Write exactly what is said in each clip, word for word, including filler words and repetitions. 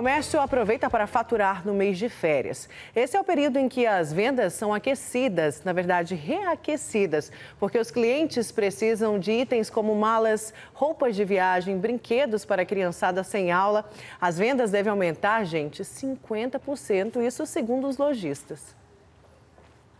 comércio aproveita para faturar no mês de férias. Esse é o período em que as vendas são aquecidas, na verdade reaquecidas, porque os clientes precisam de itens como malas, roupas de viagem, brinquedos para criançada sem aula. As vendas devem aumentar, gente, cinquenta por cento, isso segundo os lojistas.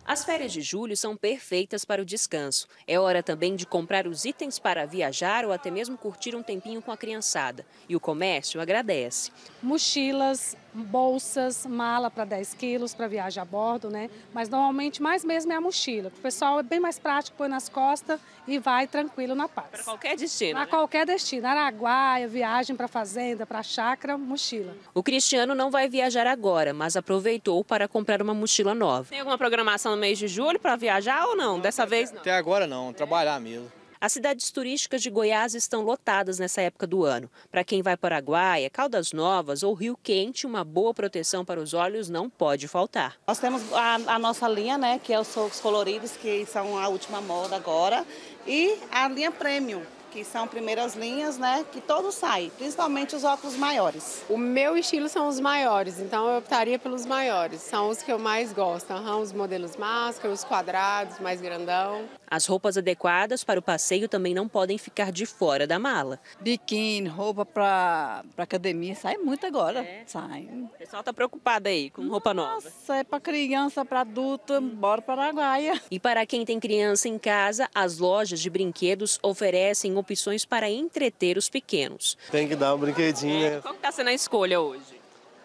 As férias de julho são perfeitas para o descanso. É hora também de comprar os itens para viajar ou até mesmo curtir um tempinho com a criançada. E o comércio agradece. Mochilas, bolsas, mala para dez quilos para viajar a bordo, né? Mas normalmente mais mesmo é a mochila. O pessoal é bem mais prático, põe nas costas e vai tranquilo na paz. Para qualquer destino. Para né? qualquer destino. Araguaia, viagem para fazenda, para chácara, mochila. O Cristiano não vai viajar agora, mas aproveitou para comprar uma mochila nova. Tem alguma programação mês de julho para viajar ou não? Dessa vez não. Até agora não, trabalhar mesmo. As cidades turísticas de Goiás estão lotadas nessa época do ano. Para quem vai para Araguaia, Caldas Novas ou Rio Quente, uma boa proteção para os olhos não pode faltar. Nós temos a, a nossa linha, né, que é os socos coloridos, que são a última moda agora, e a linha Premium, que são primeiras linhas, né, que todos saem, principalmente os óculos maiores. O meu estilo são os maiores, então eu optaria pelos maiores, são os que eu mais gosto, uhum, os modelos máscara, os quadrados, mais grandão. As roupas adequadas para o passeio também não podem ficar de fora da mala. Biquíni, roupa para academia, sai muito agora, é. sai. O pessoal tá preocupado aí com roupa Nossa, nova. Nossa, é para criança, para adulto, bora para Araguaia. E para quem tem criança em casa, as lojas de brinquedos oferecem opções para entreter os pequenos. Tem que dar um brinquedinho, né? Qual que tá sendo a escolha hoje?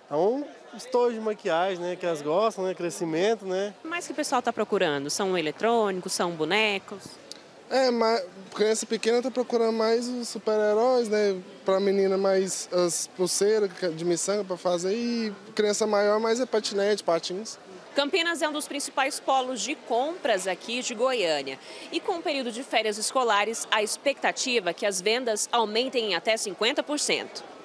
É um estojo de maquiagem, né? Que elas gostam, né? Crescimento, né? O que mais que o pessoal tá procurando? São eletrônicos, são bonecos? É, mas criança pequena tá procurando mais os super-heróis, né? Pra menina mais as pulseiras de miçanga pra fazer e criança maior mais é patinete, patins. Campinas é um dos principais polos de compras aqui de Goiânia. E com o período de férias escolares, a expectativa é que as vendas aumentem em até cinquenta por cento.